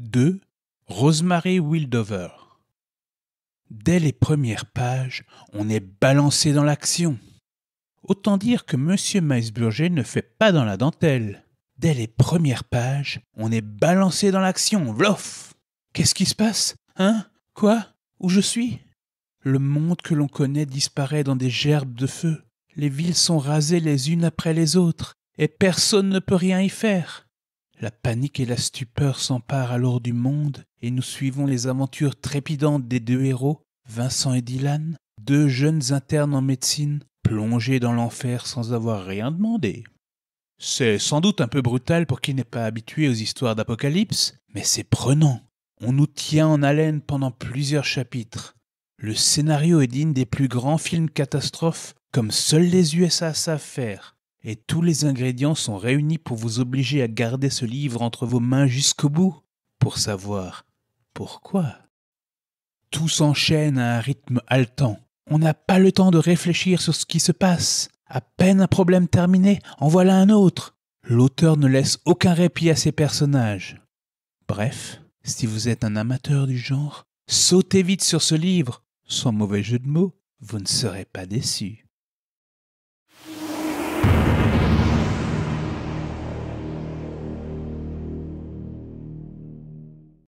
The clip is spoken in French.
De Rosemary Wildhover. Dès les premières pages, on est balancé dans l'action. Autant dire que M. Meisburger ne fait pas dans la dentelle. Dès les premières pages, on est balancé dans l'action, vlof! Qu'est-ce qui se passe? Hein? Quoi? Où je suis? Le monde que l'on connaît disparaît dans des gerbes de feu. Les villes sont rasées les unes après les autres, et personne ne peut rien y faire. La panique et la stupeur s'emparent alors du monde, et nous suivons les aventures trépidantes des deux héros, Vincent et Dylan, deux jeunes internes en médecine, plongés dans l'enfer sans avoir rien demandé. C'est sans doute un peu brutal pour qui n'est pas habitué aux histoires d'Apocalypse, mais c'est prenant. On nous tient en haleine pendant plusieurs chapitres. Le scénario est digne des plus grands films catastrophes, comme seuls les USA savent faire. Et tous les ingrédients sont réunis pour vous obliger à garder ce livre entre vos mains jusqu'au bout, pour savoir pourquoi. Tout s'enchaîne à un rythme haletant. On n'a pas le temps de réfléchir sur ce qui se passe. À peine un problème terminé, en voilà un autre. L'auteur ne laisse aucun répit à ses personnages. Bref, si vous êtes un amateur du genre, sautez vite sur ce livre. Sans mauvais jeu de mots, vous ne serez pas déçu.